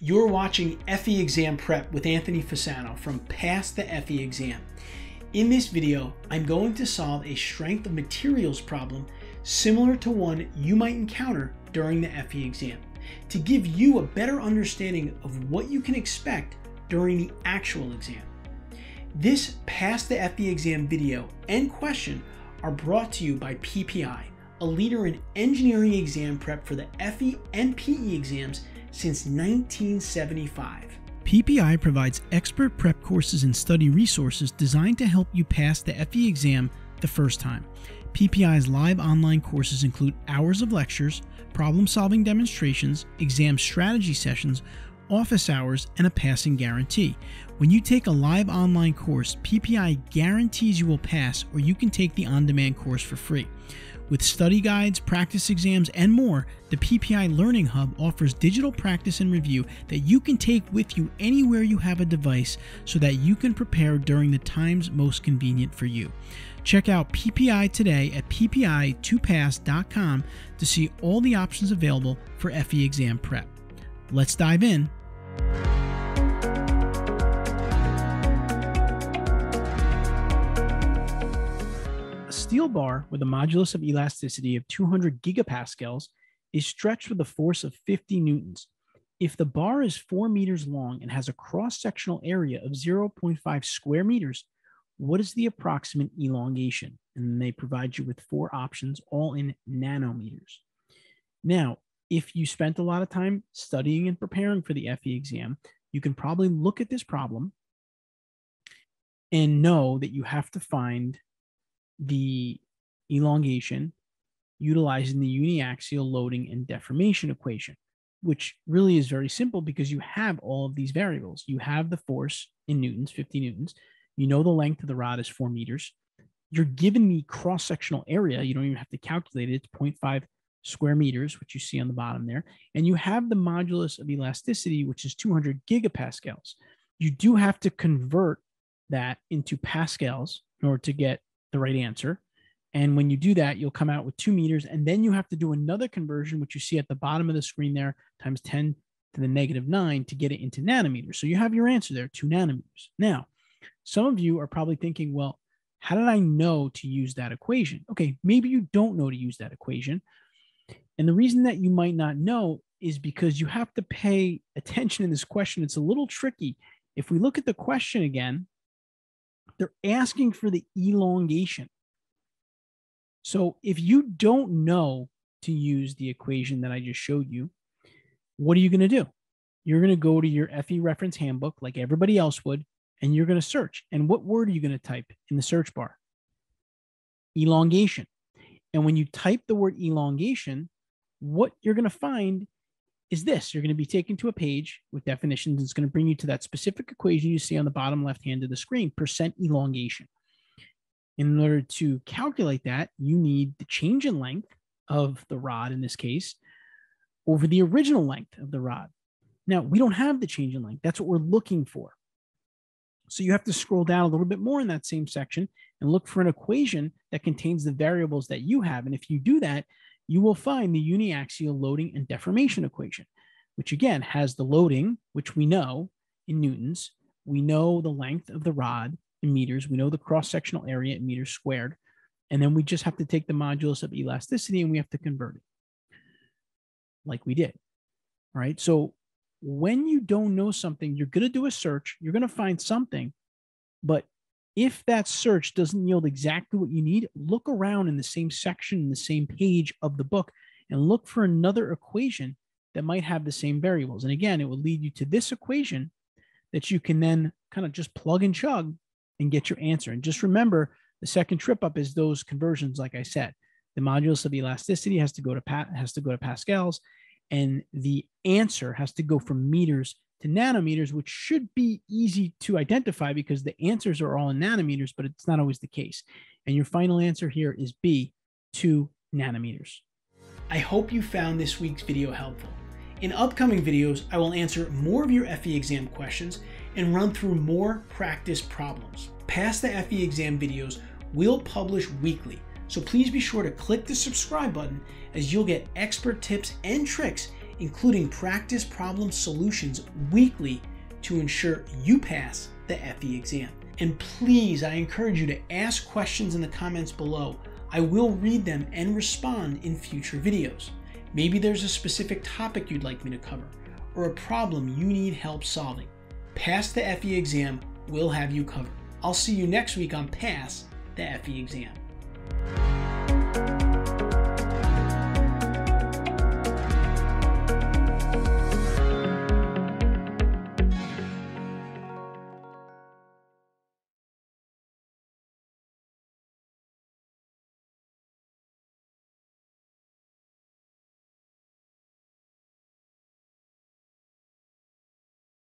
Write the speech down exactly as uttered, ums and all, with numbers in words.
You're watching F E Exam Prep with Anthony Fasano from Pass the F E Exam. In this video, I'm going to solve a strength of materials problem similar to one you might encounter during the F E exam to give you a better understanding of what you can expect during the actual exam. This Pass the F E Exam video and question are brought to you by P P I, a leader in engineering exam prep for the F E and P E exams since nineteen seventy-five. P P I provides expert prep courses and study resources designed to help you pass the F E exam the first time. P P I's live online courses include hours of lectures, problem-solving demonstrations, exam strategy sessions, office hours, and a passing guarantee. When you take a live online course, P P I guarantees you will pass, or you can take the on-demand course for free. With study guides, practice exams, and more, the P P I Learning Hub offers digital practice and review that you can take with you anywhere you have a device so that you can prepare during the times most convenient for you. Check out P P I today at P P I two pass dot com to see all the options available for F E exam prep. Let's dive in. Steel bar with a modulus of elasticity of two hundred gigapascals is stretched with a force of fifty newtons. If the bar is four meters long and has a cross-sectional area of zero point five square meters, what is the approximate elongation? And they provide you with four options, all in nanometers. Now, if you spent a lot of time studying and preparing for the F E exam, you can probably look at this problem and know that you have to find the elongation utilizing the uniaxial loading and deformation equation, which really is very simple because you have all of these variables. You have the force in newtons, fifty newtons. You know the length of the rod is four meters. You're given the cross-sectional area. You don't even have to calculate it. It's zero point five square meters, which you see on the bottom there. And you have the modulus of elasticity, which is two hundred gigapascals. You do have to convert that into pascals in order to get the right answer. And when you do that, you'll come out with two meters. And then you have to do another conversion, which you see at the bottom of the screen there, times ten to the negative nine to get it into nanometers. So you have your answer there, two nanometers. Now, some of you are probably thinking, well, how did I know to use that equation? Okay, maybe you don't know to use that equation. And the reason that you might not know is because you have to pay attention in this question. It's a little tricky. If we look at the question again, they're asking for the elongation. So if you don't know to use the equation that I just showed you, what are you going to do? You're going to go to your F E reference handbook like everybody else would, and you're going to search. And what word are you going to type in the search bar? Elongation. And when you type the word elongation, what you're going to find is this. You're going to be taken to a page with definitions. It's going to bring you to that specific equation you see on the bottom left hand of the screen, percent elongation. In order to calculate that, you need the change in length of the rod in this case over the original length of the rod. Now, we don't have the change in length. That's what we're looking for. So you have to scroll down a little bit more in that same section and look for an equation that contains the variables that you have. And if you do that, you will find the uniaxial loading and deformation equation, which again has the loading, which we know in newtons. We know the length of the rod in meters. We know the cross-sectional area in meters squared. And then we just have to take the modulus of elasticity and we have to convert it like we did. All right. So when you don't know something, you're going to do a search. You're going to find something. But if that search doesn't yield exactly what you need, look around in the same section, in the same page of the book, and look for another equation that might have the same variables. And again, it will lead you to this equation that you can then kind of just plug and chug and get your answer. And just remember, the second trip up is those conversions, like I said. The modulus of elasticity has to go to pa- has to go to pascals, and the answer has to go from meters to nanometers, which should be easy to identify because the answers are all in nanometers, but it's not always the case. And your final answer here is B, two nanometers. I hope you found this week's video helpful. In upcoming videos, I will answer more of your F E exam questions and run through more practice problems. Pass the F E exam videos will publish weekly, so please be sure to click the subscribe button as you'll get expert tips and tricks including practice problem solutions weekly to ensure you pass the F E exam. And please, I encourage you to ask questions in the comments below. I will read them and respond in future videos. Maybe there's a specific topic you'd like me to cover, or a problem you need help solving. Pass the F E exam, we'll have you covered. I'll see you next week on Pass the F E exam.